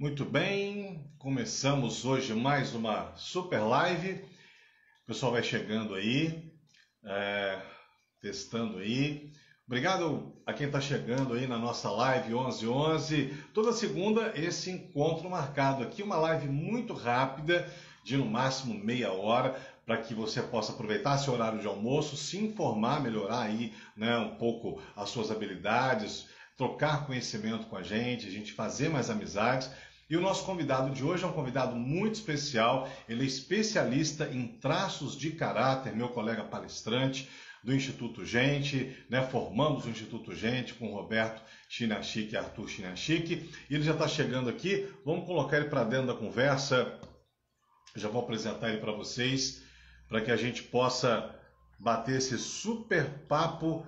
Muito bem, começamos hoje mais uma super live. O pessoal vai chegando aí, testando aí. Obrigado a quem está chegando aí na nossa live 1111. Toda segunda esse encontro marcado aqui, uma live muito rápida, de no máximo meia hora, para que você possa aproveitar seu horário de almoço, se informar, melhorar aí, né, um pouco as suas habilidades, trocar conhecimento com a gente fazer mais amizades. E o nosso convidado de hoje é um convidado muito especial. Ele é especialista em traços de caráter, meu colega palestrante do Instituto Gente, né? Formamos o Instituto Gente com o Roberto Chinachique e Arthur Chinachique. E ele já está chegando aqui, vamos colocar ele para dentro da conversa. Já vou apresentar ele para vocês, para que a gente possa bater esse super papo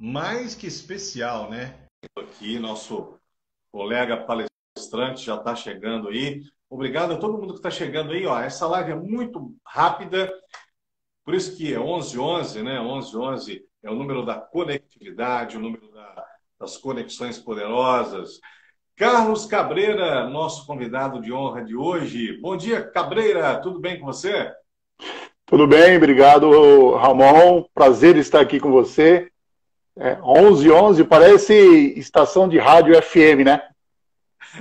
mais que especial, né? Aqui, nosso colega palestrante já está chegando aí. Obrigado a todo mundo que está chegando aí. Ó, essa live é muito rápida, por isso que é 1111, né? 1111 é o número da conectividade, o número das conexões poderosas. Carlos Cabreira, nosso convidado de honra de hoje. Bom dia, Cabreira. Tudo bem com você? Tudo bem, obrigado, Ramon. Prazer estar aqui com você. 1111 parece estação de rádio FM, né?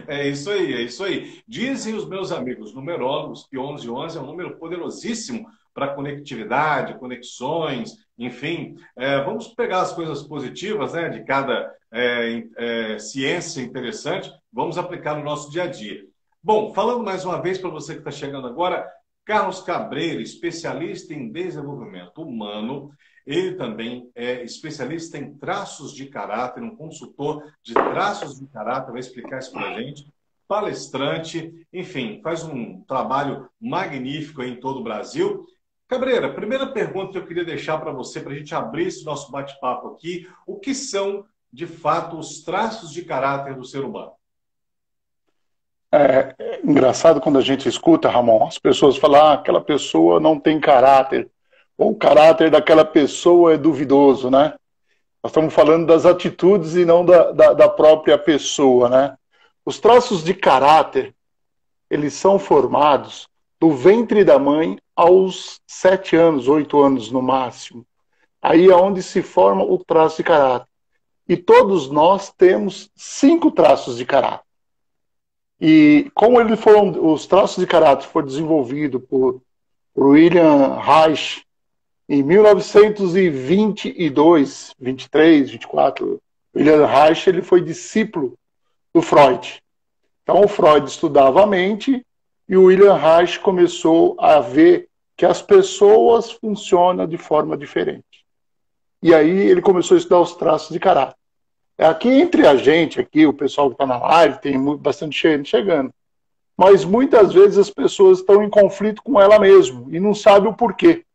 É isso aí, é isso aí. Dizem os meus amigos numerólogos que 1111 é um número poderosíssimo para conectividade, conexões, enfim. Vamos pegar as coisas positivas, né, de cada ciência interessante, vamos aplicar no nosso dia a dia. Bom, falando mais uma vez para você que está chegando agora, Carlos Cabreira, especialista em desenvolvimento humano. Ele também é especialista em traços de caráter, um consultor de traços de caráter, vai explicar isso para a gente, palestrante, enfim, faz um trabalho magnífico em todo o Brasil. Cabreira, primeira pergunta que eu queria deixar para você, para a gente abrir esse nosso bate-papo aqui, o que são, de fato, os traços de caráter do ser humano? É engraçado quando a gente escuta, Ramon, as pessoas falam, ah, aquela pessoa não tem caráter. O caráter daquela pessoa é duvidoso, né? Nós estamos falando das atitudes e não da própria pessoa, né? Os traços de caráter, eles são formados do ventre da mãe aos 7 anos, 8 anos no máximo. Aí é onde se forma o traço de caráter. E todos nós temos 5 traços de caráter. E como os traços de caráter foram desenvolvidos por William Reich, em 1922, 23, 24, William Reich, ele foi discípulo do Freud. Então, o Freud estudava a mente e o William Reich começou a ver que as pessoas funcionam de forma diferente. E aí ele começou a estudar os traços de caráter. Aqui entre a gente, aqui o pessoal que está na live, tem bastante gente chegando. Mas muitas vezes as pessoas estão em conflito com ela mesma e não sabem o porquê.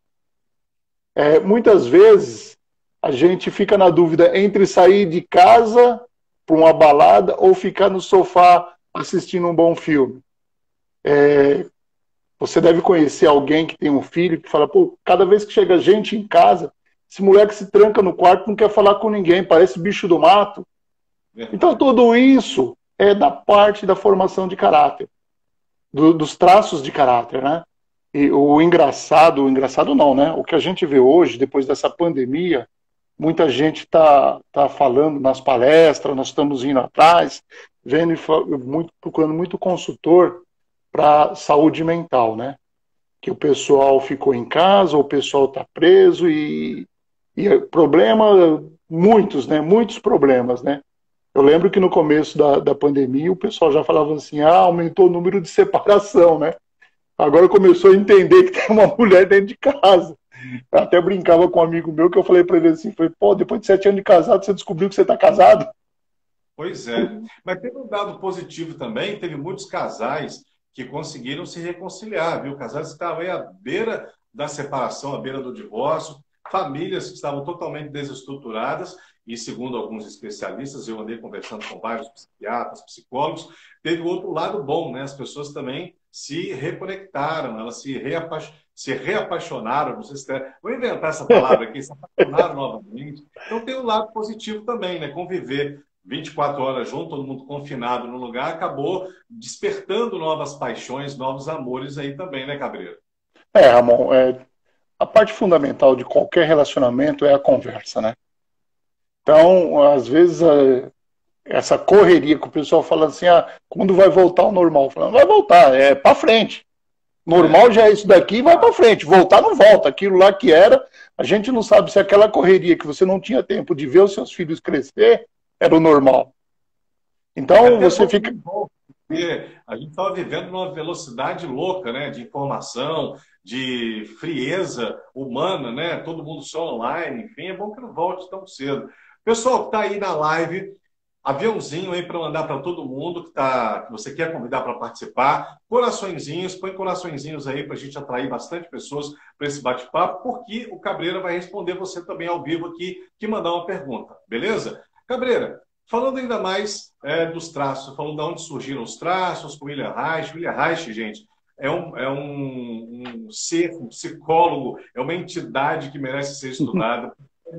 Muitas vezes a gente fica na dúvida entre sair de casa para uma balada ou ficar no sofá assistindo um bom filme. Você deve conhecer alguém que tem um filho que fala, pô, cada vez que chega gente em casa, esse moleque se tranca no quarto, não quer falar com ninguém, parece bicho do mato. Então tudo isso é da parte da formação de caráter, dos traços de caráter, né? E o engraçado não, né? O que a gente vê hoje, depois dessa pandemia, muita gente tá falando nas palestras, nós estamos indo atrás, vendo procurando muito consultor para saúde mental, né? Que o pessoal ficou em casa, o pessoal tá preso e problema, muitos, né? Muitos problemas, né? Eu lembro que no começo da pandemia o pessoal já falava assim, ah, aumentou o número de separação, né? Agora começou a entender que tem uma mulher dentro de casa. Eu até brincava com um amigo meu que eu falei para ele assim, falei, pô, depois de 7 anos de casado, você descobriu que você está casado? Pois é. Mas teve um dado positivo também, teve muitos casais que conseguiram se reconciliar, viu? Casais que estavam aí à beira da separação, à beira do divórcio, famílias que estavam totalmente desestruturadas e, segundo alguns especialistas, eu andei conversando com vários psiquiatras, psicólogos, teve o outro lado bom, né? As pessoas também se reconectaram, elas se reapaixonaram, não sei se vou inventar essa palavra aqui, se apaixonaram novamente. Então tem um lado positivo também, né? Conviver 24 horas junto, todo mundo confinado no lugar, acabou despertando novas paixões, novos amores aí também, né, Cabreira? É, Ramon, a parte fundamental de qualquer relacionamento é a conversa, né? Então, às vezes, essa correria que o pessoal fala assim, ah, quando vai voltar ao normal? Fala, não vai voltar, é pra frente. Normal já é isso daqui, vai pra frente. Voltar não volta, aquilo lá que era, a gente não sabe se aquela correria que você não tinha tempo de ver os seus filhos crescer, era o normal. Então, você fica... A gente estava vivendo numa velocidade louca, né? De informação, de frieza humana, né? Todo mundo só online, enfim, é bom que não volte tão cedo. Pessoal que está aí na live, aviãozinho aí para mandar para todo mundo que você quer convidar para participar, coraçõezinhos, põe coraçõezinhos aí para a gente atrair bastante pessoas para esse bate-papo, porque o Cabreira vai responder você também ao vivo aqui, que mandar uma pergunta, beleza? Cabreira, falando ainda mais dos traços, falando de onde surgiram os traços com William Reich. William Reich, gente, é um ser, um psicólogo, é uma entidade que merece ser estudada,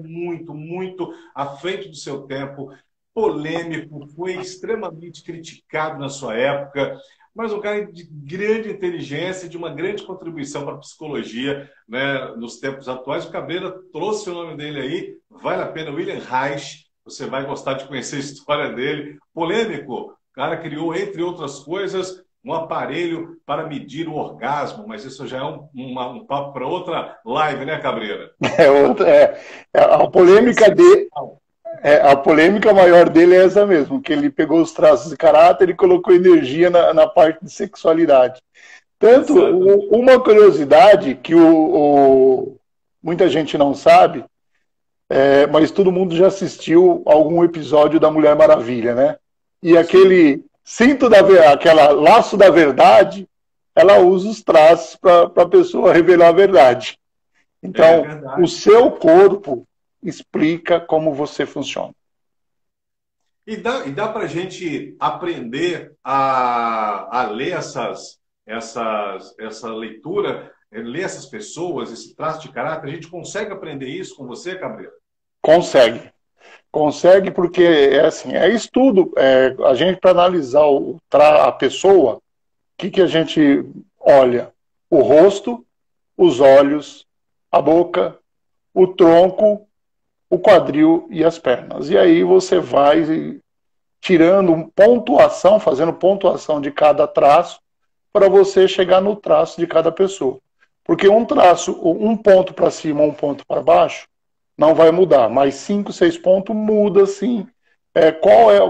muito, muito à frente do seu tempo, polêmico, foi extremamente criticado na sua época, mas um cara de grande inteligência e de uma grande contribuição para a psicologia, né, nos tempos atuais. O Cabreira trouxe o nome dele aí, vale a pena, William Reich. Você vai gostar de conhecer a história dele. Polêmico, o cara criou, entre outras coisas, um aparelho para medir o orgasmo, mas isso já é um papo para outra live, né, Cabreira? A polêmica maior dele é essa mesmo, que ele pegou os traços de caráter e colocou energia na parte de sexualidade. Tanto, uma curiosidade que muita gente não sabe, mas todo mundo já assistiu algum episódio da Mulher Maravilha, né? E aquele aquela laço da verdade, ela usa os traços para a pessoa revelar a verdade. Então, verdade. O seu corpo explica como você funciona. E dá para a gente aprender a ler essa leitura, ler essas pessoas, esse traço de caráter, a gente consegue aprender isso com você, Cabreira? Consegue. Consegue porque é estudo. A gente, para analisar a pessoa, o que a gente olha? O rosto, os olhos, a boca, o tronco, o quadril e as pernas. E aí você vai tirando pontuação, fazendo pontuação de cada traço para você chegar no traço de cada pessoa. Porque um traço, um ponto para cima, um ponto para baixo, não vai mudar. Mas 5, 6 pontos muda, sim.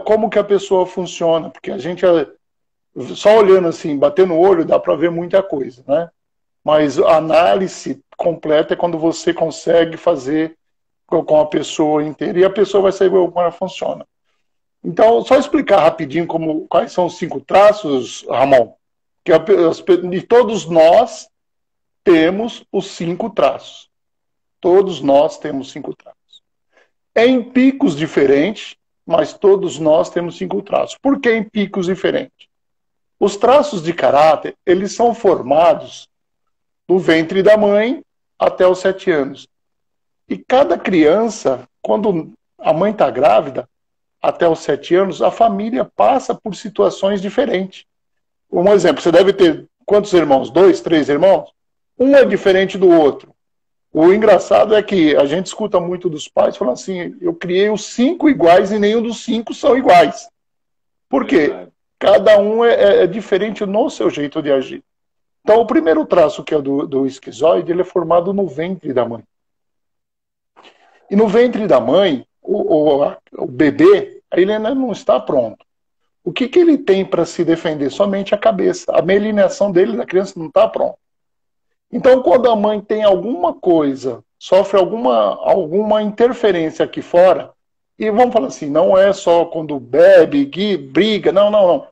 Como que a pessoa funciona? Porque a gente, só olhando assim, batendo o olho, dá para ver muita coisa, né? Mas a análise completa é quando você consegue fazer com a pessoa inteira. E a pessoa vai saber como ela funciona. Então, só explicar rapidinho quais são os 5 traços, Ramon. Que de todos nós... temos os 5 traços. Todos nós temos 5 traços. Em picos diferentes, mas todos nós temos 5 traços. Por que em picos diferentes? Os traços de caráter, eles são formados do ventre da mãe até os 7 anos. E cada criança, quando a mãe está grávida, até os 7 anos, a família passa por situações diferentes. Um exemplo, você deve ter quantos irmãos? 2, 3 irmãos? Um é diferente do outro. O engraçado é que a gente escuta muito dos pais falando assim, eu criei os 5 iguais e nenhum dos 5 são iguais. Por quê? Cada um é diferente no seu jeito de agir. Então, o primeiro traço, que é do esquizoide, ele é formado no ventre da mãe. E no ventre da mãe, o bebê, ele ainda não está pronto. O que ele tem para se defender? Somente a cabeça. A melinação dele, da criança, não está pronta. Então, quando a mãe tem alguma coisa, sofre alguma interferência aqui fora, e vamos falar assim, não é só quando bebe, briga, não.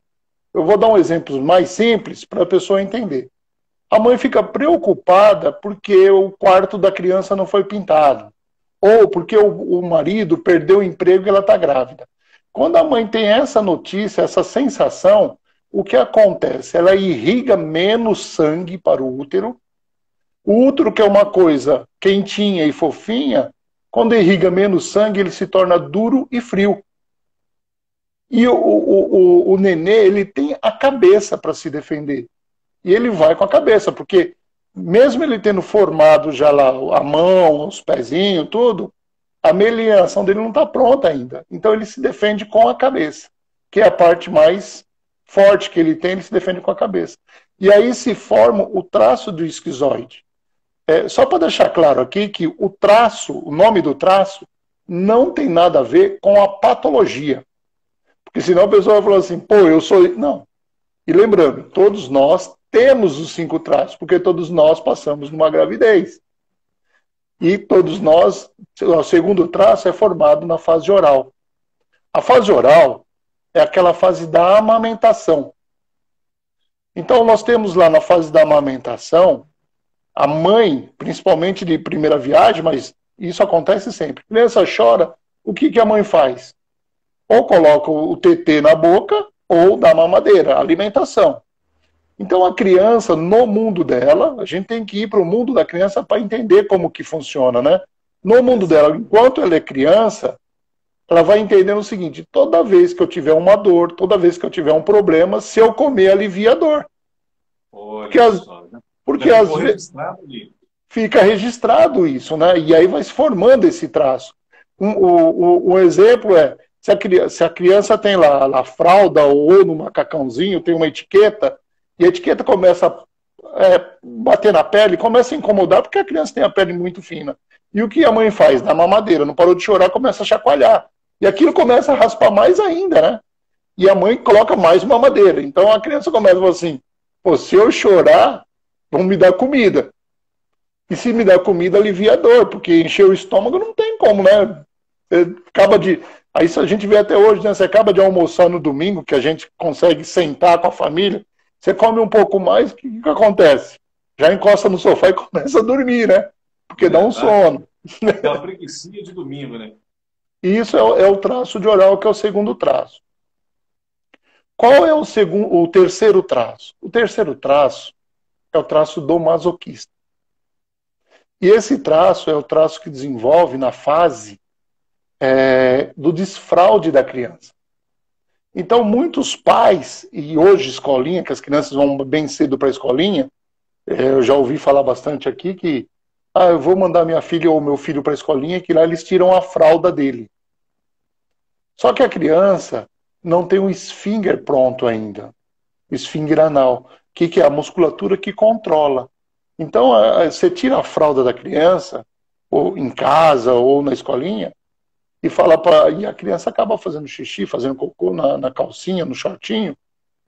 Eu vou dar um exemplo mais simples para a pessoa entender. A mãe fica preocupada porque o quarto da criança não foi pintado, ou porque o marido perdeu o emprego e ela está grávida. Quando a mãe tem essa notícia, essa sensação, o que acontece? Ela irriga menos sangue para o útero. O útero, que é uma coisa quentinha e fofinha, quando irriga menos sangue, ele se torna duro e frio. E o nenê, ele tem a cabeça para se defender. E ele vai com a cabeça, porque mesmo ele tendo formado já lá a mão, os pezinhos, tudo, a meliação dele não está pronta ainda. Então ele se defende com a cabeça, que é a parte mais forte que ele tem, ele se defende com a cabeça. E aí se forma o traço do esquizoide. É, só para deixar claro aqui que o traço, o nome do traço, não tem nada a ver com a patologia. Porque senão a pessoa vai falar assim, pô, eu sou... Não. E lembrando, todos nós temos os 5 traços, porque todos nós passamos numa gravidez. E todos nós, o segundo traço é formado na fase oral. A fase oral é aquela fase da amamentação. Então nós temos lá na fase da amamentação, a mãe, principalmente de primeira viagem, mas isso acontece sempre. A criança chora, o que que a mãe faz? Ou coloca o TT na boca, ou da mamadeira, alimentação. Então a criança, no mundo dela, a gente tem que ir para o mundo da criança para entender como que funciona, né? No mundo dela, enquanto ela é criança, ela vai entendendo o seguinte, toda vez que eu tiver uma dor, toda vez que eu tiver um problema, se eu comer, alivia a dor. Porque às vezes fica registrado isso, né? E aí vai se formando esse traço. Um exemplo é, se a criança tem lá na fralda ou no macacãozinho, tem uma etiqueta, e a etiqueta começa a bater na pele, começa a incomodar, porque a criança tem a pele muito fina. E o que a mãe faz? Na mamadeira, não parou de chorar, começa a chacoalhar. E aquilo começa a raspar mais ainda, né? E a mãe coloca mais mamadeira. Então a criança começa a falar assim, pô, se eu chorar, vão me dar comida. E se me dar comida, alivia a dor, porque encher o estômago não tem como, né? Acaba de... Aí a gente vê até hoje, né? Você acaba de almoçar no domingo, que a gente consegue sentar com a família, você come um pouco mais, o que acontece? Já encosta no sofá e começa a dormir, né? Porque dá um sono. Dá uma preguicinha de domingo, né? Isso é o traço de oral, que é o segundo traço. Qual é o terceiro traço? O terceiro traço é o traço do masoquista. E esse traço é o traço que desenvolve na fase do desfraude da criança. Então muitos pais, e hoje escolinha, que as crianças vão bem cedo para a escolinha, eu já ouvi falar bastante aqui que eu vou mandar minha filha ou meu filho para a escolinha, que lá eles tiram a fralda dele. Só que a criança não tem um esfíncter pronto ainda, esfíncter anal, que é a musculatura que controla. Então você tira a fralda da criança, ou em casa ou na escolinha, e a criança acaba fazendo xixi, fazendo cocô na calcinha, no shortinho.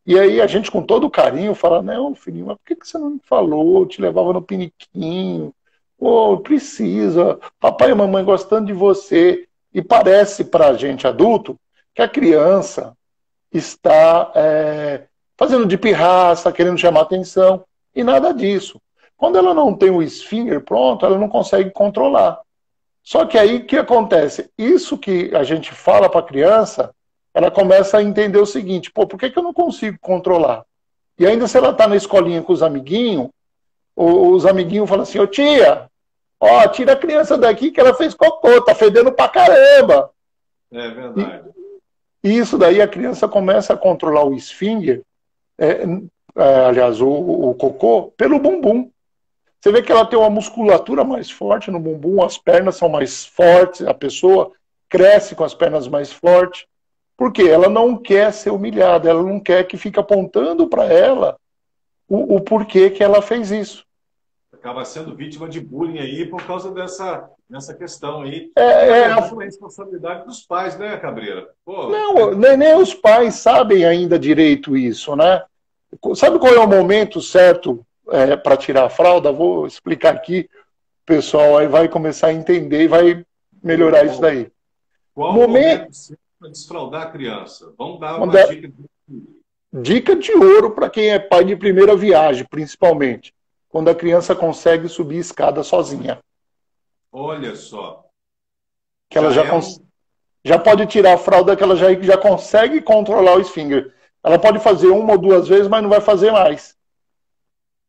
E aí a gente, com todo carinho, fala, não, filhinho, mas por que você não me falou? Eu te levava no piniquinho. Oh, precisa. Papai e mamãe gostando de você. E parece para a gente, adulto, que a criança está fazendo de pirraça, querendo chamar atenção. E nada disso. Quando ela não tem o esfíncter pronto, ela não consegue controlar. Só que aí o que acontece? Isso que a gente fala para a criança, ela começa a entender o seguinte, pô, por que que eu não consigo controlar? E ainda se ela está na escolinha com os amiguinhos falam assim, ô tia, ó, tira a criança daqui que ela fez cocô, tá fedendo pra caramba. É verdade. E isso daí a criança começa a controlar o esfíncter, aliás, o cocô, pelo bumbum. Você vê que ela tem uma musculatura mais forte no bumbum, as pernas são mais fortes, a pessoa cresce com as pernas mais fortes. Por quê? Ela não quer ser humilhada, ela não quer que fique apontando para ela o porquê que ela fez isso. Acaba sendo vítima de bullying aí por causa dessa questão aí. É a responsabilidade dos pais, né, Cabreira? Pô, não, nem os pais sabem ainda direito isso, né? Sabe qual é o momento certo para tirar a fralda? Vou explicar aqui, o pessoal aí vai começar a entender e vai melhorar isso daí. Qual momento para desfraldar a criança? Vamos dar uma dica dica de ouro para quem é pai de primeira viagem, principalmente. Quando a criança consegue subir escada sozinha. Olha só. Que ela já pode tirar a fralda, que ela já consegue controlar o esfíncter. Ela pode fazer uma ou duas vezes, mas não vai fazer mais.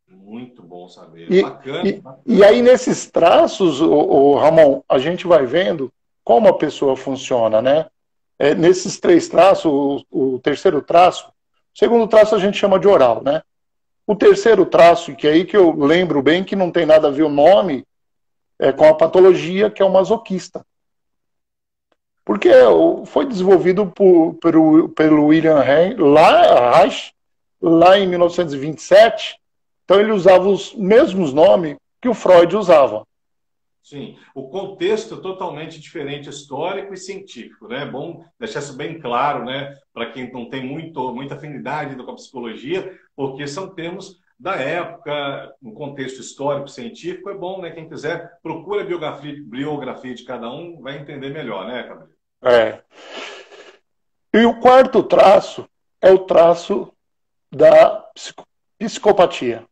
Muito bom saber. Bacana. E aí, nesses traços, Ramon, a gente vai vendo como a pessoa funciona, né? nesses três traços, o terceiro traço, o segundo traço a gente chama de oral, né? O terceiro traço, que é aí que eu lembro bem, que não tem nada a ver o nome, é com a patologia, que é o masoquista. Porque foi desenvolvido pelo William Reich, lá em 1927, então ele usava os mesmos nomes que o Freud usava. Sim, o contexto é totalmente diferente, histórico e científico, né? É bom deixar isso bem claro, né? Para quem não tem muita afinidade com a psicologia, porque são termos da época, no contexto histórico, científico, é bom, né? Quem quiser, procura a biografia de cada um, vai entender melhor, né, Cabreira? E o quarto traço é o traço da psicopatia.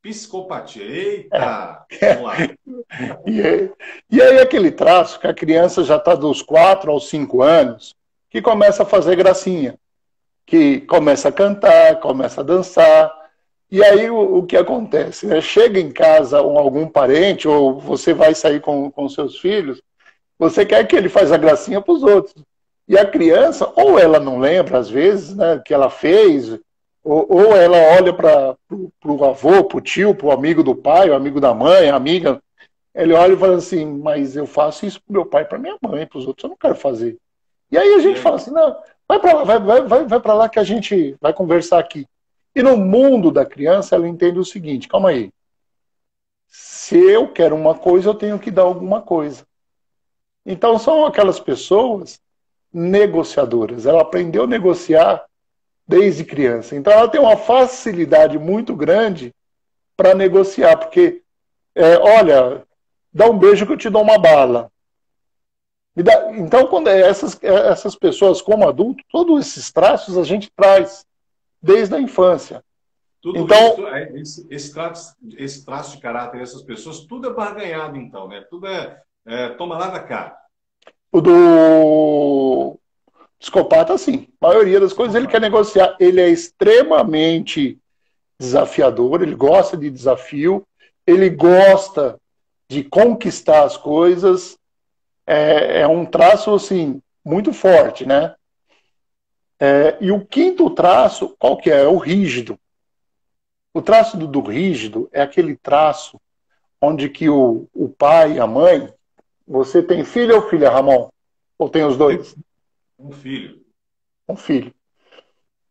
Psicopatia, eita! Vamos lá. E aí aquele traço que a criança já está dos 4 aos 5 anos, que começa a fazer gracinha, que começa a cantar, começa a dançar, e aí o que acontece? Né? Chega em casa algum parente, ou você vai sair com seus filhos, você quer que ele faça a gracinha para os outros. E a criança, ou ela não lembra às vezes, né, que ela fez, ou ela olha para o avô, para o tio, para o amigo do pai, o amigo da mãe, a amiga, ele olha e fala assim, mas eu faço isso para meu pai, para minha mãe, para os outros, eu não quero fazer. E aí a gente fala assim, não, vai para lá, vai para lá que a gente vai conversar aqui. E no mundo da criança, ela entende o seguinte, calma aí, se eu quero uma coisa, eu tenho que dar alguma coisa. Então são aquelas pessoas negociadoras, ela aprendeu a negociar desde criança. Então ela tem uma facilidade muito grande para negociar, porque, olha, dá um beijo que eu te dou uma bala. Então quando essas pessoas como adulto, todos esses traços a gente traz desde a infância. Tudo então, isso, esse traço de caráter dessas pessoas, tudo é barganhado então, né? Tudo é toma lá da cara. O do psicopata, sim. A maioria das coisas ele quer negociar. Ele é extremamente desafiador, ele gosta de desafio, ele gosta de conquistar as coisas. É um traço, assim, muito forte, né? E o quinto traço, qual que é? É o rígido. O traço do rígido é aquele traço onde que o pai e a mãe... Você tem filho ou filha, Ramon? Ou tem os dois? Um filho. Um filho.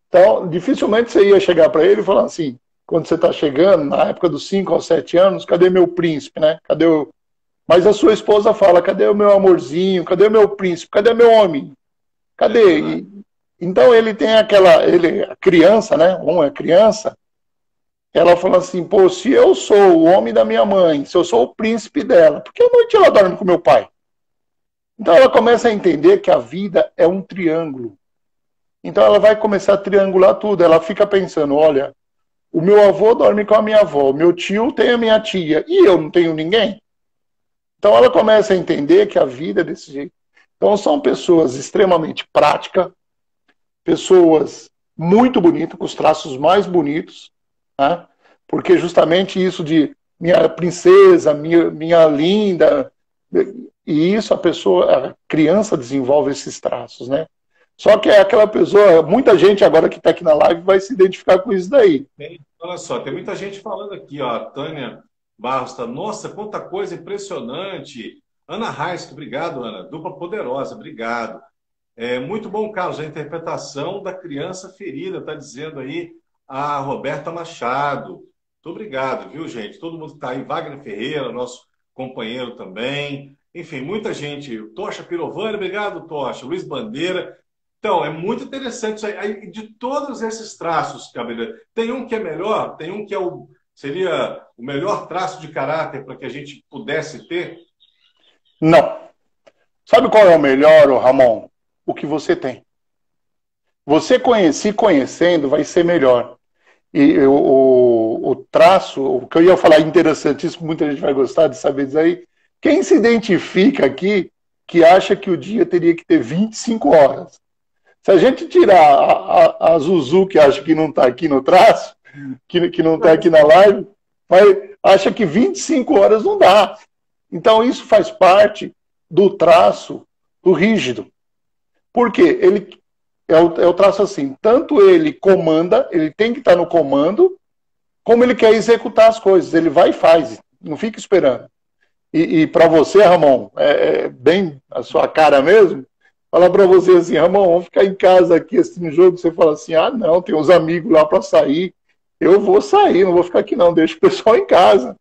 Então, dificilmente você ia chegar para ele e falar assim, quando você está chegando, na época dos 5 aos 7 anos, cadê meu príncipe, né? Cadê o... Mas a sua esposa fala, cadê o meu amorzinho? Cadê o meu príncipe? Cadê meu homem? Cadê? Então ele tem aquela... a criança, né? Uma criança, ela fala assim, pô, se eu sou o homem da minha mãe, se eu sou o príncipe dela, por que à noite ela dorme com meu pai? Então ela começa a entender que a vida é um triângulo. Então ela vai começar a triangular tudo. Ela fica pensando, olha, o meu avô dorme com a minha avó, meu tio tem a minha tia, e eu não tenho ninguém? Então ela começa a entender que a vida é desse jeito. Então são pessoas extremamente práticas, pessoas muito bonitas, com os traços mais bonitos, porque justamente isso de minha princesa, minha linda, e isso a criança desenvolve esses traços, né? Só que é aquela pessoa, muita gente agora que está aqui na live vai se identificar com isso daí. Olha só, tem muita gente falando aqui, ó, a Tânia Barros está, nossa, quanta coisa impressionante. Ana Reis, obrigado, Ana, dupla poderosa, obrigado. É muito bom, Carlos, a interpretação da criança ferida, está dizendo aí, a Roberta Machado. Muito obrigado, viu, gente? Todo mundo que está aí, Wagner Ferreira, nosso companheiro também. Enfim, muita gente. Tocha Pirovani, obrigado, Tocha. Luiz Bandeira. Então, é muito interessante isso aí. De todos esses traços, Cabreira, tem um que é melhor? Tem um que é seria o melhor traço de caráter para que a gente pudesse ter? Não. Sabe qual é o melhor, Ramon? O que você tem. Você se conhecendo vai ser melhor. E o traço, o que eu ia falar interessantíssimo, muita gente vai gostar de saber disso aí. Quem se identifica aqui que acha que o dia teria que ter 25 horas? Se a gente tirar a Zuzu, que acha que não está aqui no traço, que não está aqui na live, acha que 25 horas não dá. Então isso faz parte do traço do rígido. Por quê? Ele, eu traço assim, tanto ele comanda, ele tem que estar no comando, como ele quer executar as coisas. Ele vai e faz, não fica esperando. E para você, Ramon, é bem a sua cara mesmo, falar para você assim, Ramon, vamos ficar em casa aqui assistindo jogo, você fala assim, ah não, tem uns amigos lá para sair, eu vou sair, não vou ficar aqui não, deixa o pessoal em casa.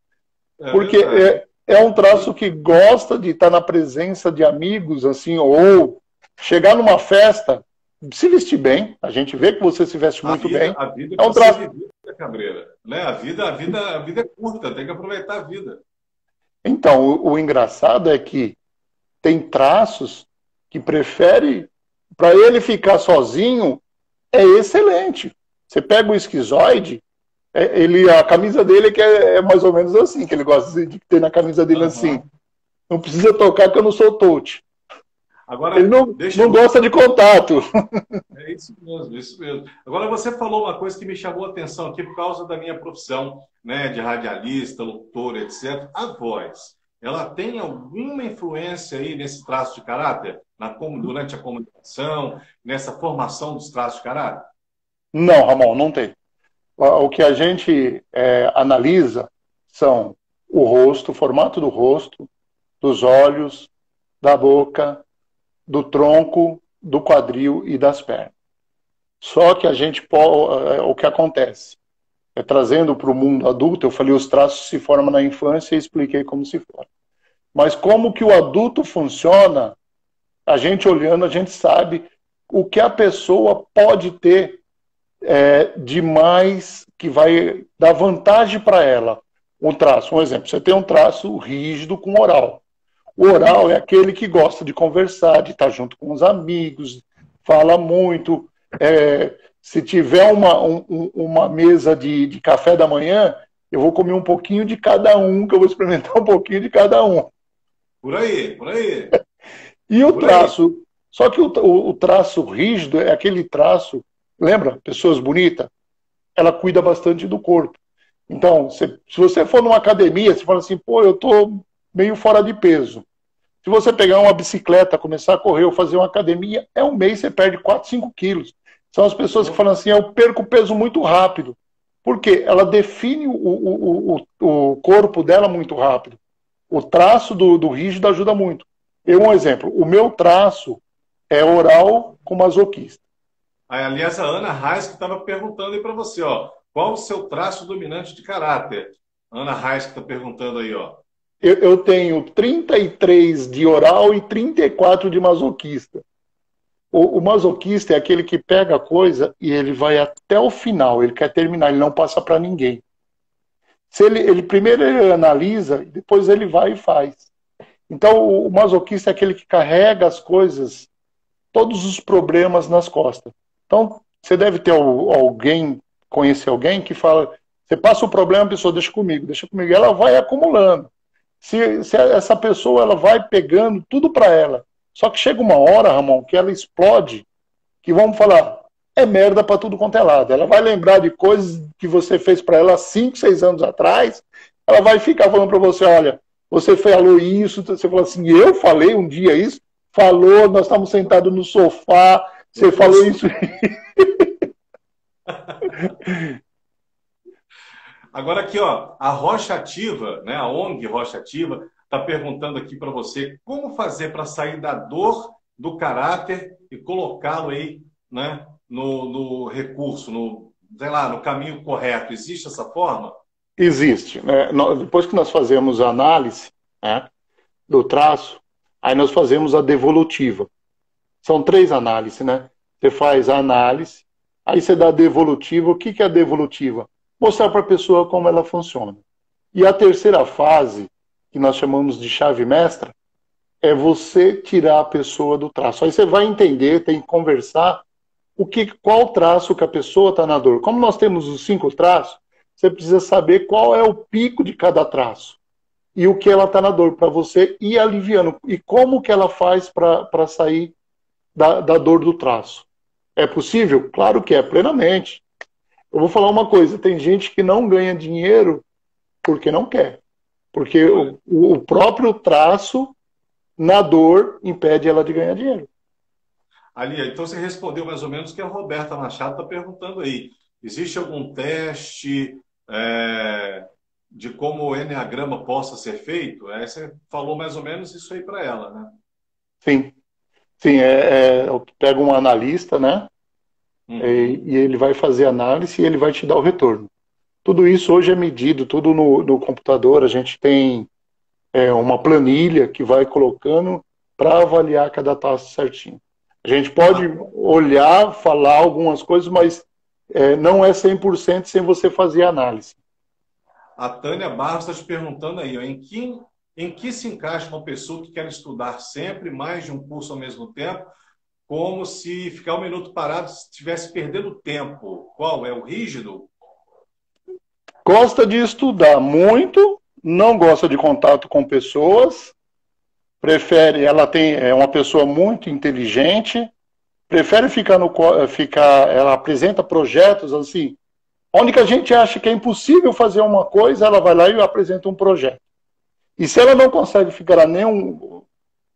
Porque é um traço que gosta de estar na presença de amigos, assim, ou chegar numa festa, se vestir bem, a gente vê que você se veste muito bem. A vida é um traço. Cabreira, né? A vida é curta, tem que aproveitar a vida. Então, o engraçado é que tem traços que prefere, para ele ficar sozinho, é excelente. Você pega o esquizoide, a camisa dele que é mais ou menos assim, que ele gosta de ter na camisa dele assim. Não precisa tocar que eu não sou touch. Agora, ele não gosta de contato. É isso mesmo, isso mesmo. Agora, você falou uma coisa que me chamou a atenção aqui por causa da minha profissão, né, de radialista, locutor, etc. A voz, ela tem alguma influência aí nesse traço de caráter? Durante a comunicação, nessa formação dos traços de caráter? Não, Ramon, não tem. O que a gente analisa são o rosto, o formato do rosto, dos olhos, da boca, do tronco, do quadril e das pernas. Só que a gente, o que acontece, trazendo para o mundo adulto, eu falei os traços se formam na infância e expliquei como se forma. Mas como que o adulto funciona, a gente olhando, a gente sabe o que a pessoa pode ter demais, que vai dar vantagem para ela. Um traço, um exemplo, você tem um traço rígido com oral. O oral é aquele que gosta de conversar, de estar junto com os amigos, fala muito. Se tiver uma mesa de café da manhã, eu vou comer um pouquinho de cada um, que eu vou experimentar um pouquinho de cada um. Por aí, por aí. E o traço, só que o traço rígido é aquele traço, lembra? Pessoas bonitas, ela cuida bastante do corpo. Então, se você for numa academia, você fala assim, pô, eu tô meio fora de peso. Se você pegar uma bicicleta, começar a correr ou fazer uma academia, um mês você perde 4, 5 quilos. São as pessoas que falam assim, eu perco peso muito rápido. Por quê? Ela define o corpo dela muito rápido. O traço do rígido ajuda muito. Um exemplo, o meu traço é oral com masoquista. Aí, aliás, a Ana Reis que estava perguntando aí para você, ó, qual o seu traço dominante de caráter? Ana Reis que está perguntando aí, ó. Eu tenho 33 de oral e 34 de masoquista. O masoquista é aquele que pega a coisa e ele vai até o final, ele quer terminar, ele não passa para ninguém. Primeiro ele analisa, depois ele vai e faz. Então o masoquista é aquele que carrega as coisas, todos os problemas nas costas. Então você deve ter alguém, conhecer alguém que fala, você passa o problema, a pessoa deixa comigo, ela vai acumulando. Se essa pessoa ela vai pegando tudo para ela. Só que chega uma hora, Ramon, que ela explode, que vamos falar, é merda para tudo quanto é lado. Ela vai lembrar de coisas que você fez para ela 5, 6 anos atrás, ela vai ficar falando para você, olha, você falou isso, você falou assim, eu falei um dia isso, falou, nós estávamos sentados no sofá, você falou isso. Agora aqui, ó, a Rocha Ativa, né, a ONG Rocha Ativa, está perguntando aqui para você como fazer para sair da dor do caráter e colocá-lo aí, né, no recurso, sei lá, no caminho correto. Existe essa forma? Existe. Depois que nós fazemos a análise, né, do traço, aí nós fazemos a devolutiva. São 3 análises, né? Você faz a análise, aí você dá a devolutiva. O que é a devolutiva? Mostrar para a pessoa como ela funciona. E a terceira fase, que nós chamamos de chave mestra, é você tirar a pessoa do traço. Aí você vai entender, tem que conversar, qual traço que a pessoa está na dor. Como nós temos os 5 traços, você precisa saber qual é o pico de cada traço e o que ela está na dor, para você ir aliviando. E como que ela faz para sair da dor do traço. É possível? Claro que é, plenamente. Eu vou falar uma coisa, tem gente que não ganha dinheiro porque não quer. Porque o próprio traço na dor impede ela de ganhar dinheiro. Ali, então você respondeu mais ou menos o que a Roberta Machado está perguntando aí. Existe algum teste de como o eneagrama possa ser feito? Aí você falou mais ou menos isso aí para ela, né? Sim. Sim, eu pego um analista, né? E ele vai fazer análise e ele vai te dar o retorno. Tudo isso hoje é medido, tudo no computador. A gente tem uma planilha que vai colocando para avaliar cada taça certinho. A gente pode olhar, falar algumas coisas, mas não é 100% sem você fazer análise. A Tânia Barros está te perguntando aí, ó, em que se encaixa uma pessoa que quer estudar sempre mais de um curso ao mesmo tempo, como se ficar um minuto parado estivesse perdendo tempo? Qual é o rígido? Gosta de estudar muito, não gosta de contato com pessoas, prefere, é uma pessoa muito inteligente, prefere ela apresenta projetos assim, onde que a gente acha que é impossível fazer uma coisa, ela vai lá e apresenta um projeto. E se ela não consegue ficar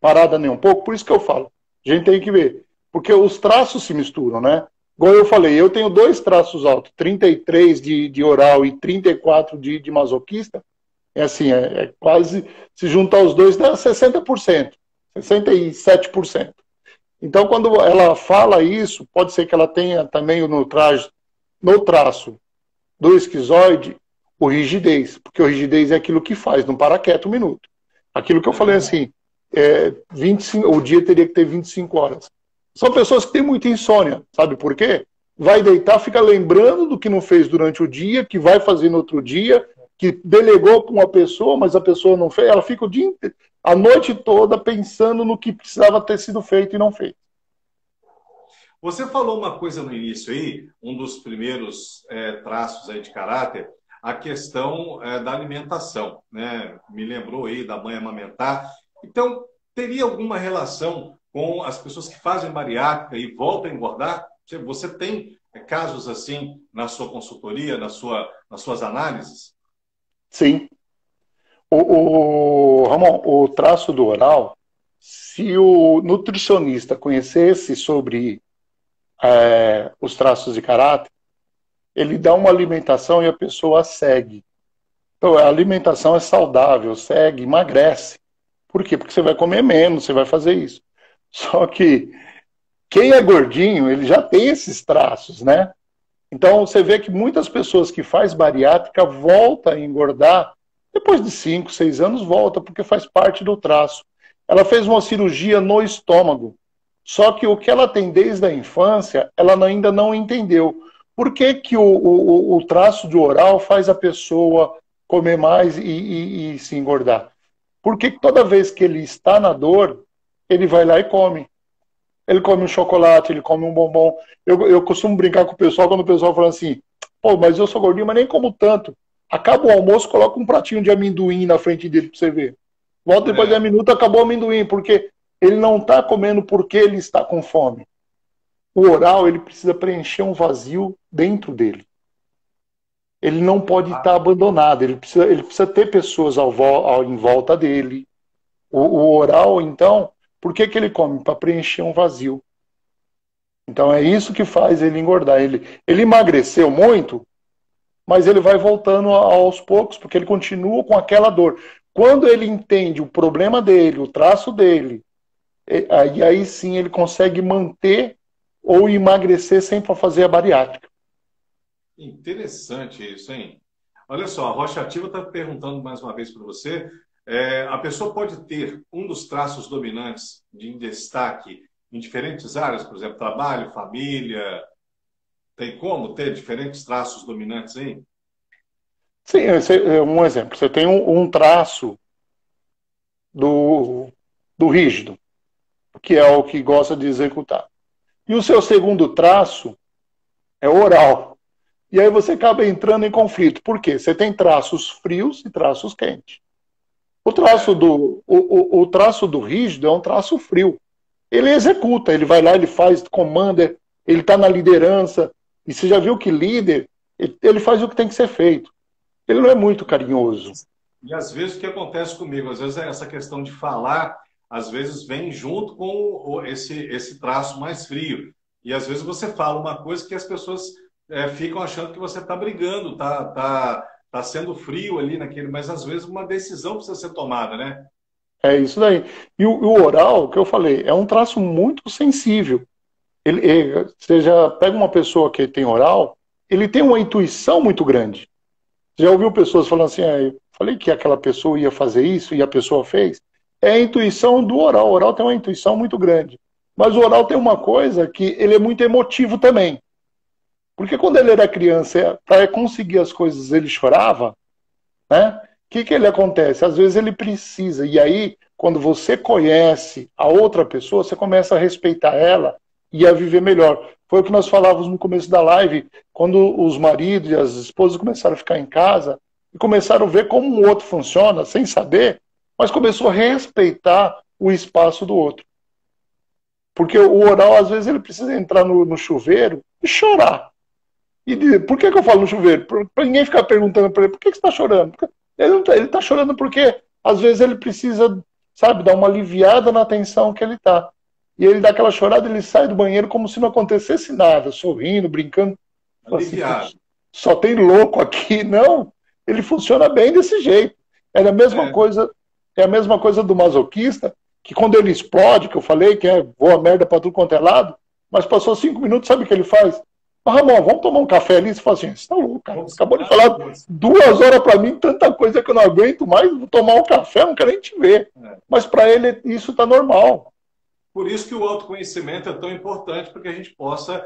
parada nem um pouco, por isso que eu falo, a gente tem que ver. Porque os traços se misturam, né? Igual eu falei, eu tenho 2 traços altos, 33 de oral e 34 de masoquista. É assim, quase, se juntar os dois, dá 60%, 67%. Então, quando ela fala isso, pode ser que ela tenha também no traço do esquizoide, o rigidez, porque o rigidez é aquilo que faz, não para quieto um minuto. Aquilo que eu falei assim, 25, o dia teria que ter 25 horas. São pessoas que têm muita insônia, sabe por quê? Vai deitar, fica lembrando do que não fez durante o dia, que vai fazer no outro dia, que delegou para uma pessoa, mas a pessoa não fez, ela fica a noite toda pensando no que precisava ter sido feito e não feito. Você falou uma coisa no início aí, um dos primeiros traços aí de caráter, a questão da alimentação, né? Me lembrou aí da mãe amamentar. Então, teria alguma relação com as pessoas que fazem bariátrica e voltam a engordar? Você tem casos assim na sua consultoria, nas suas análises? Sim. Ramon, o traço do oral, se o nutricionista conhecesse sobre os traços de caráter, ele dá uma alimentação e a pessoa segue. Então, a alimentação é saudável, segue, emagrece. Por quê? Porque você vai comer menos, você vai fazer isso. Só que quem é gordinho, ele já tem esses traços, né? Então, você vê que muitas pessoas que fazem bariátrica voltam a engordar, depois de 5, 6 anos volta, porque faz parte do traço. Ela fez uma cirurgia no estômago, só que o que ela tem desde a infância, ela ainda não entendeu. Por que que o traço de oral faz a pessoa comer mais e se engordar? Por que que toda vez que ele está na dor, ele vai lá e come? Ele come um chocolate, ele come um bombom. Eu costumo brincar com o pessoal quando o pessoal fala assim, pô, mas eu sou gordinho, mas nem como tanto. Acaba o almoço, coloca um pratinho de amendoim na frente dele pra você ver. Volta depois de um minuto, acabou o amendoim, porque ele não tá comendo porque ele está com fome. O oral, ele precisa preencher um vazio dentro dele. Ele não pode estar abandonado, ele precisa ter pessoas em volta dele. O oral, então, por que que ele come? Para preencher um vazio. Então é isso que faz ele engordar. Ele emagreceu muito, mas ele vai voltando aos poucos, porque ele continua com aquela dor. Quando ele entende o problema dele, o traço dele, aí sim ele consegue manter ou emagrecer sem fazer a bariátrica. Interessante isso, hein? Olha só, a Rocha Ativa está perguntando mais uma vez para você. A pessoa pode ter um dos traços dominantes em destaque em diferentes áreas, por exemplo, trabalho, família. Tem como ter diferentes traços dominantes aí? Sim, um exemplo. Você tem um traço do rígido, que é o que gosta de executar. E o seu segundo traço é oral. E aí você acaba entrando em conflito. Por quê? Você tem traços frios e traços quentes. O traço do rígido é um traço frio. Ele executa, ele vai lá, ele faz, comanda, ele está na liderança. E você já viu que líder, ele faz o que tem que ser feito. Ele não é muito carinhoso. E às vezes o que acontece comigo, às vezes é essa questão de falar, às vezes vem junto com esse traço mais frio. E às vezes você fala uma coisa que as pessoas ficam achando que você está brigando, tá sendo frio ali naquele, mas às vezes uma decisão precisa ser tomada, né? É isso daí. E o oral, que eu falei, é um traço muito sensível. Você já pega uma pessoa que tem oral, ele tem uma intuição muito grande. Já ouviu pessoas falando assim, eu falei que aquela pessoa ia fazer isso e a pessoa fez? É a intuição do oral. O oral tem uma intuição muito grande. Mas o oral tem uma coisa que ele é muito emotivo também. Porque quando ele era criança, para conseguir as coisas, ele chorava, né? Que ele acontece? Às vezes ele precisa. E aí, quando você conhece a outra pessoa, você começa a respeitar ela e a viver melhor. Foi o que nós falávamos no começo da live, quando os maridos e as esposas começaram a ficar em casa e começaram a ver como o outro funciona, sem saber, mas começou a respeitar o espaço do outro. Porque o oral, às vezes, ele precisa entrar no chuveiro e chorar. E por que eu falo no chuveiro? Para ninguém ficar perguntando para ele, por que você está chorando? Ele está chorando porque, às vezes, ele precisa, sabe, dar uma aliviada na tensão que ele está. E ele dá aquela chorada, ele sai do banheiro como se não acontecesse nada, sorrindo, brincando. Aliviado. Assim, só tem louco aqui. Não, ele funciona bem desse jeito. É a mesma coisa do masoquista, que quando ele explode, que eu falei, que voa merda pra tudo quanto é lado, mas passou 5 minutos, sabe o que ele faz? Ah, Ramon, vamos tomar um café ali? Você fala assim, você tá louco, cara. Você acabou de falar 2 horas pra mim, tanta coisa que eu não aguento mais, vou tomar um café, não quero nem te ver. Mas pra ele isso tá normal. Por isso que o autoconhecimento é tão importante, para que a gente possa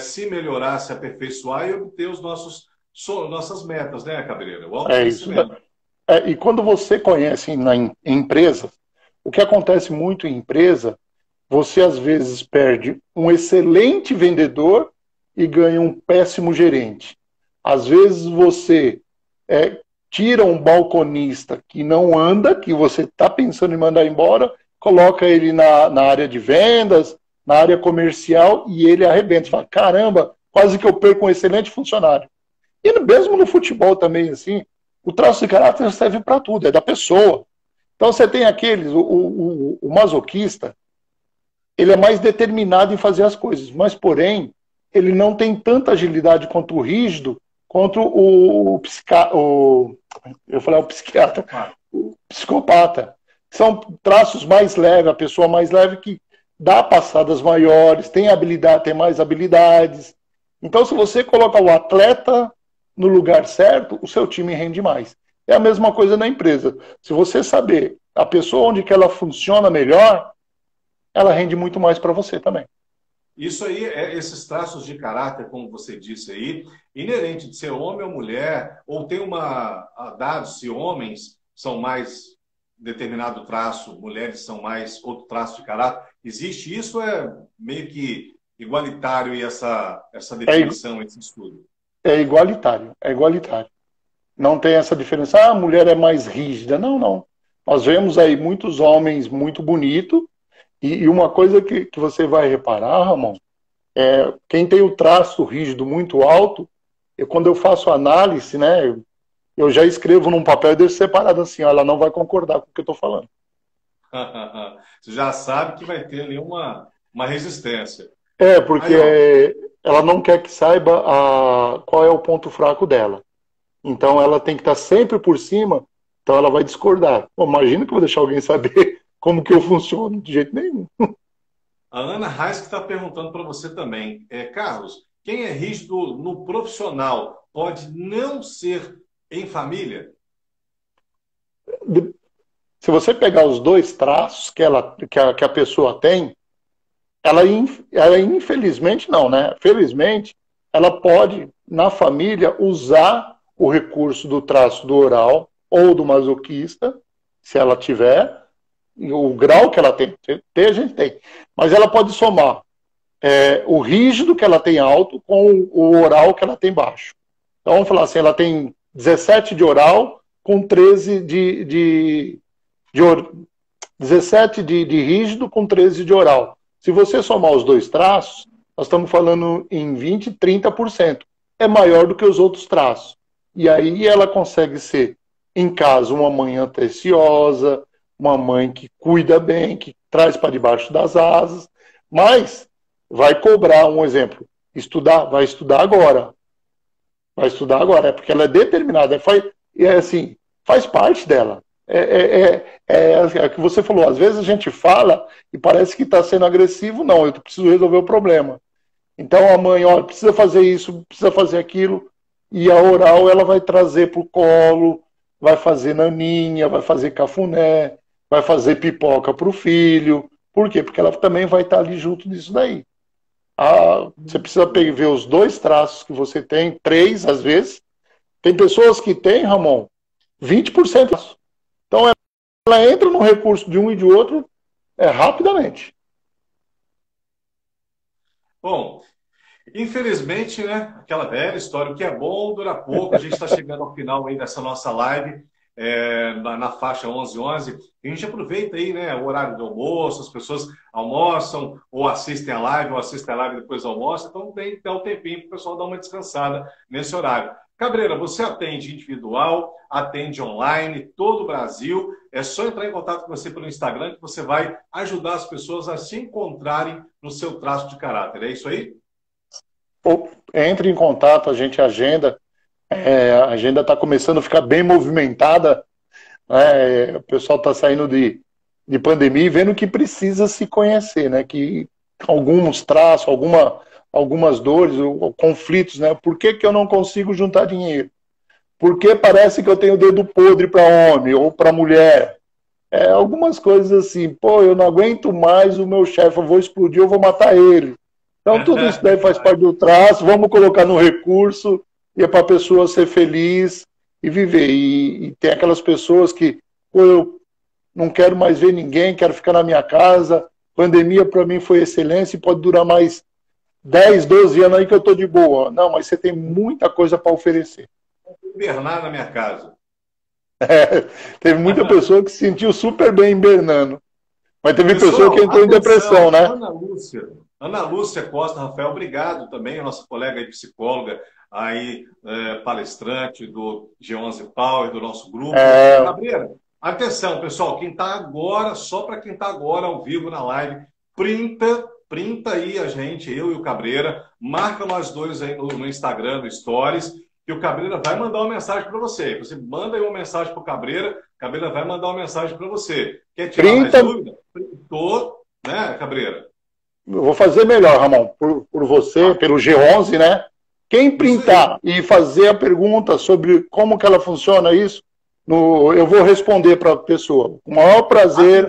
se melhorar, se aperfeiçoar e obter os nossas metas, né, Cabreira? O autoconhecimento. E quando você conhece em empresa, o que acontece muito em empresa, você às vezes perde um excelente vendedor e ganha um péssimo gerente. Às vezes você tira um balconista que não anda, que você está pensando em mandar embora, coloca ele na área de vendas, na área comercial, e ele arrebenta. Você fala, caramba, quase que eu perco um excelente funcionário. E mesmo no futebol também, assim, o traço de caráter serve para tudo, é da pessoa. Então você tem aqueles, o masoquista, ele é mais determinado em fazer as coisas, mas porém, ele não tem tanta agilidade quanto o rígido, quanto o psicopata. São traços mais leves, a pessoa mais leve que dá passadas maiores, tem mais habilidades. Então, se você coloca o atleta no lugar certo, o seu time rende mais. É a mesma coisa na empresa. Se você saber a pessoa onde que ela funciona melhor, ela rende muito mais para você também. Isso aí, esses traços de caráter, como você disse aí, inerente de ser homem ou mulher, ou tem dados se homens são mais determinado traço, mulheres são mais outro traço de caráter. Existe isso? É meio que igualitário e essa definição, esse estudo? É igualitário, é igualitário. Não tem essa diferença, a mulher é mais rígida. Não, não. Nós vemos aí muitos homens muito bonitos, e uma coisa que você vai reparar, Ramon, quem tem o traço rígido muito alto, quando eu faço análise, né, eu já escrevo num papel e deixo separado assim, ó, ela não vai concordar com o que eu estou falando. Você já sabe que vai ter ali uma resistência. É, porque ela não quer que saiba qual é o ponto fraco dela. Então ela tem que estar sempre por cima, então ela vai discordar. Pô, imagina que eu vou deixar alguém saber como que eu funciono, de jeito nenhum. A Ana Reis que está perguntando para você também. Carlos, quem é rígido no profissional pode não ser em família? Se você pegar os 2 traços que a pessoa tem, ela infelizmente não, né? Felizmente, ela pode, na família, usar o recurso do traço do oral ou do masoquista, se ela tiver, o grau que ela tem. A gente tem. Mas ela pode somar o rígido que ela tem alto com o oral que ela tem baixo. Então, vamos falar assim, ela tem 17 de oral com 13 de rígido com 13 de oral. Se você somar os 2 traços, nós estamos falando em 20%, 30%. É maior do que os outros traços. E aí ela consegue ser, em casa, uma mãe atenciosa, uma mãe que cuida bem, que traz para debaixo das asas, mas vai cobrar, um exemplo, estudar, vai estudar agora. Vai estudar agora, é porque ela é determinada, faz parte dela. É o que você falou, às vezes a gente fala e parece que está sendo agressivo, não, eu preciso resolver o problema. Então a mãe, olha, precisa fazer isso, precisa fazer aquilo, e a oral ela vai trazer para o colo, vai fazer naninha, vai fazer cafuné, vai fazer pipoca para o filho. Por quê? Porque ela também vai estar ali junto disso daí. Você precisa ver os dois traços que você tem, três às vezes. Tem pessoas que têm, Ramon, 20%. Então ela entra no recurso de um e de outro rapidamente. Bom, infelizmente, né, aquela velha história, o que é bom dura pouco. A gente está chegando ao final aí dessa nossa live, na faixa 11h11. A gente aproveita aí, né, o horário do almoço, as pessoas almoçam ou assistem a live, depois almoçam. Então tem um tempinho para o pessoal dar uma descansada nesse horário. Cabreira, você atende individual, atende online, todo o Brasil. É só entrar em contato com você pelo Instagram que você vai ajudar as pessoas a se encontrarem no seu traço de caráter. É isso aí? Entre em contato, a gente agenda. A agenda está começando a ficar bem movimentada. O pessoal está saindo de pandemia e vendo que precisa se conhecer, né? Que alguns traços, algumas dores, ou conflitos, né? Por que que eu não consigo juntar dinheiro? Por que parece que eu tenho dedo podre para homem ou para mulher? Algumas coisas assim, pô, eu não aguento mais o meu chefe, eu vou explodir, eu vou matar ele. Então tudo isso daí faz parte do traço, vamos colocar no recurso, e é para a pessoa ser feliz e viver. E tem aquelas pessoas que, pô, eu não quero mais ver ninguém, quero ficar na minha casa, pandemia para mim foi excelência e pode durar mais 10, 12 anos aí que eu tô de boa. Não, mas você tem muita coisa para oferecer. Hibernar na minha casa. Teve muita pessoa que se sentiu super bem hibernando. Mas teve pessoa que entrou em depressão, né? Ana Lúcia Costa Rafael, obrigado também, a nossa colega aí, psicóloga, palestrante do G11 Power, do nosso grupo. Cabreira, atenção, pessoal, quem tá agora, só para quem tá agora ao vivo na live, printa aí a gente, eu e o Cabreira, marca nós dois aí no Instagram, no Stories, que o Cabreira vai mandar uma mensagem para você. Você manda aí uma mensagem para o Cabreira vai mandar uma mensagem para você. Quer tirar mais dúvida? Printou, né, Cabreira? Eu vou fazer melhor, Ramon, por você, pelo G11, né? Quem printar e fazer a pergunta sobre como que ela funciona isso, eu vou responder para a pessoa. Com o maior prazer...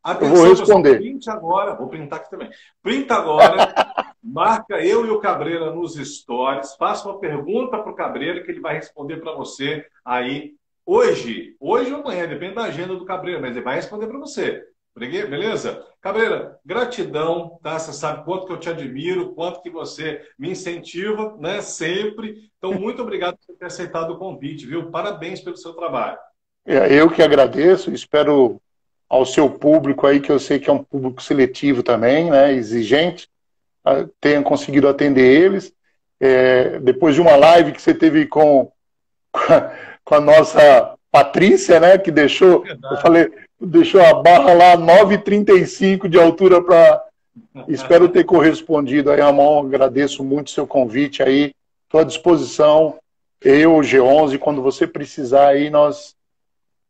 Atenção, eu vou responder. Print agora, vou printar aqui também. Printa agora, marca eu e o Cabreira nos stories, faça uma pergunta para o Cabreira que ele vai responder para você aí hoje ou amanhã, depende da agenda do Cabreira, mas ele vai responder para você. Beleza? Cabreira, gratidão, tá? Você sabe quanto que eu te admiro, quanto que você me incentiva, né? Sempre. Então, muito obrigado por ter aceitado o convite, viu? Parabéns pelo seu trabalho. Eu que agradeço, espero... ao seu público aí, que eu sei que é um público seletivo também, né, exigente, tenha conseguido atender eles. Depois de uma live que você teve com a nossa Patrícia, né, que deixou, eu falei, deixou a barra lá 9,35 de altura para... Espero ter correspondido aí, Ramon, agradeço muito o seu convite aí, estou à disposição, eu, G11, quando você precisar aí, nós...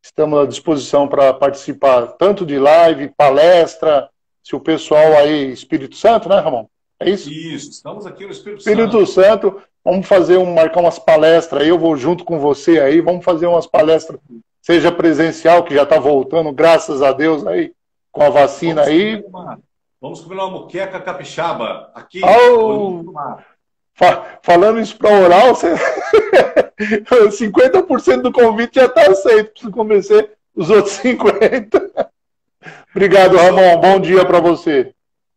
estamos à disposição para participar tanto de live, palestra, se o pessoal aí, Espírito Santo, né, Ramon? É isso? Isso, estamos aqui no Espírito Santo, vamos fazer marcar umas palestras aí, eu vou junto com você aí, vamos fazer umas palestras, seja presencial, que já está voltando, graças a Deus, aí, com a vacina aí. Vamos combinar uma moqueca capixaba, aqui no mar. Falando isso para oral, 50% do convite já está aceito. Preciso convencer os outros 50%. Obrigado, Ramon. Bom dia para você.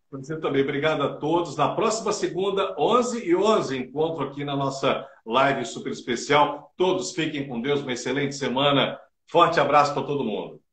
Você também. Obrigado a todos. Na próxima segunda, 11h11, encontro aqui na nossa live super especial. Todos fiquem com Deus. Uma excelente semana. Forte abraço para todo mundo.